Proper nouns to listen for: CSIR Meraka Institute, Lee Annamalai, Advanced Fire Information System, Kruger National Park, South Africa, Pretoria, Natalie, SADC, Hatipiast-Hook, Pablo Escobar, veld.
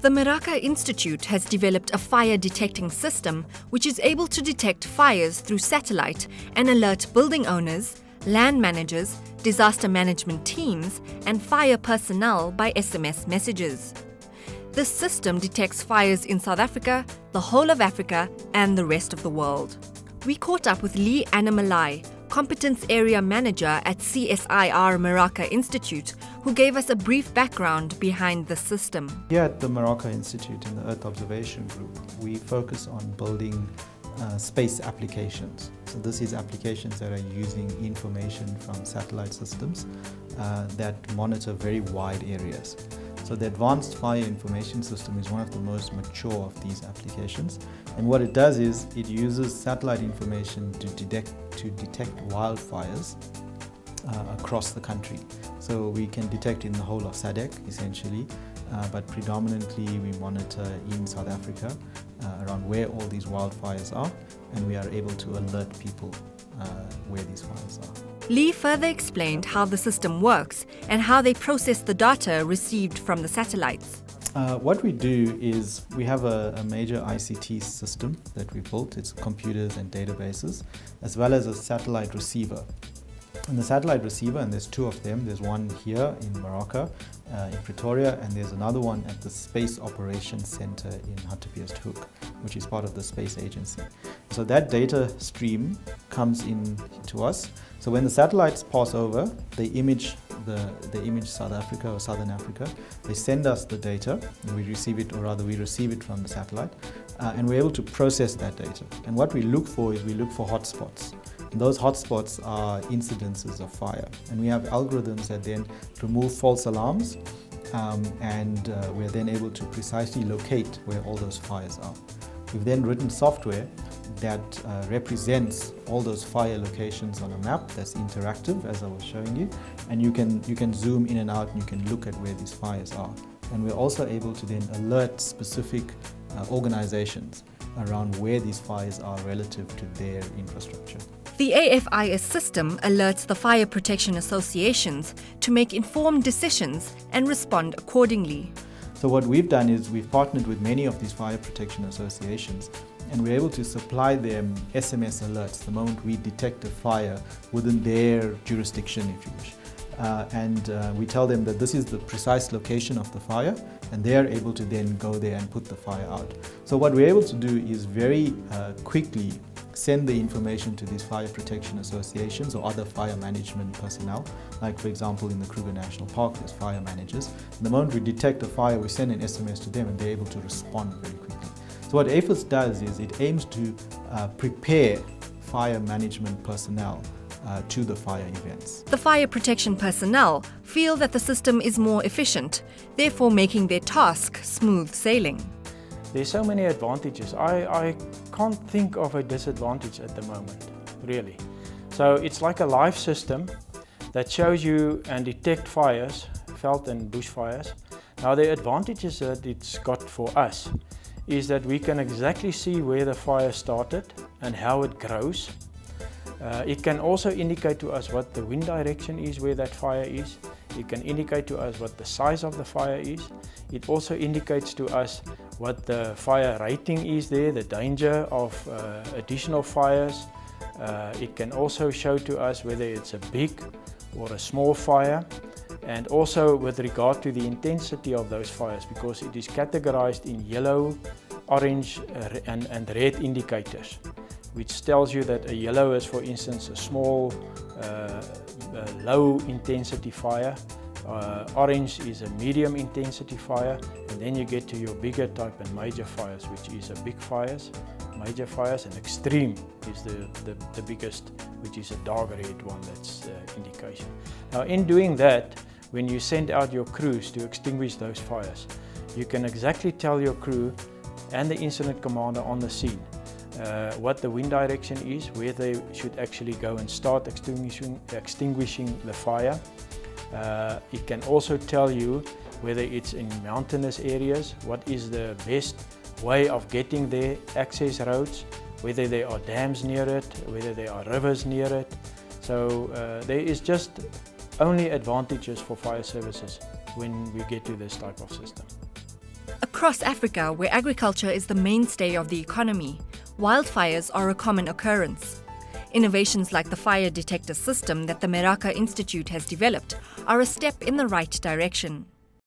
The Meraka Institute has developed a fire detecting system which is able to detect fires through satellite and alert building owners, land managers, disaster management teams and fire personnel by SMS messages. This system detects fires in South Africa, the whole of Africa and the rest of the world. We caught up with Lee Annamalai, Competence Area Manager at CSIR Meraka Institute, who gave us a brief background behind the system. Here at the Meraka Institute in the Earth Observation Group, we focus on building space applications. So this is applications that are using information from satellite systems that monitor very wide areas. So the Advanced Fire Information System is one of the most mature of these applications. And what it does is it uses satellite information to detect wildfires across the country. So we can detect in the whole of SADC essentially, but predominantly we monitor in South Africa around where all these wildfires are, and we are able to alert people where these fires are. Lee further explained how the system works and how they process the data received from the satellites. What we do is we have a major ICT system that we built. It's computers and databases, as well as a satellite receiver. And the satellite receiver, and there's two of them, there's one here in Meraka, in Pretoria, and there's another one at the Space Operations Center in Hatipiast-Hook, which is part of the space agency. So that data stream comes in to us. So when the satellites pass over, they image the image South Africa or Southern Africa. They send us the data, and we receive it, or rather we receive it from the satellite, and we're able to process that data. And what we look for is we look for hotspots. And those hotspots are incidences of fire. And we have algorithms that then remove false alarms, and we're then able to precisely locate where all those fires are. We've then written software that represents all those fire locations on a map that's interactive, as I was showing you, and you can zoom in and out and you can look at where these fires are. And we're also able to then alert specific organizations around where these fires are relative to their infrastructure. The AFIS system alerts the fire protection associations to make informed decisions and respond accordingly. So what we've done is we've partnered with many of these fire protection associations, and we're able to supply them SMS alerts the moment we detect a fire within their jurisdiction, if you wish. We tell them that this is the precise location of the fire, and they are able to then go there and put the fire out. So what we're able to do is very quickly send the information to these fire protection associations or other fire management personnel. Like for example, in the Kruger National Park, there's fire managers. And the moment we detect a fire, we send an SMS to them, and they're able to respond very quickly. So what AFIS does is it aims to prepare fire management personnel to the fire events. The fire protection personnel feel that the system is more efficient, therefore making their task smooth sailing. There's so many advantages. I can't think of a disadvantage at the moment, really. So it's like a live system that shows you and detect fires, veld and bushfires. Now the advantages that it's got for us is that we can exactly see where the fire started and how it grows. It can also indicate to us what the wind direction is where that fire is. It can indicate to us what the size of the fire is. It also indicates to us what the fire rating is there, the danger of additional fires. It can also show to us whether it's a big or a small fire, and also with regard to the intensity of those fires, because it is categorized in yellow, orange and red indicators, which tells you that a yellow is, for instance, a small, low intensity fire. Orange is a medium intensity fire, and then you get to your bigger type and major fires, which is a big fires, major fires, and extreme is the biggest, which is a dark red one. That's indication. Now in doing that, when you send out your crews to extinguish those fires, you can exactly tell your crew and the incident commander on the scene what the wind direction is, where they should actually go and start extinguishing the fire. It can also tell you whether it's in mountainous areas, what is the best way of getting there, access roads, whether there are dams near it, whether there are rivers near it. So there is just only advantages for fire services when we get to this type of system. Across Africa, where agriculture is the mainstay of the economy, wildfires are a common occurrence. Innovations like the fire detector system that the Meraka Institute has developed are a step in the right direction.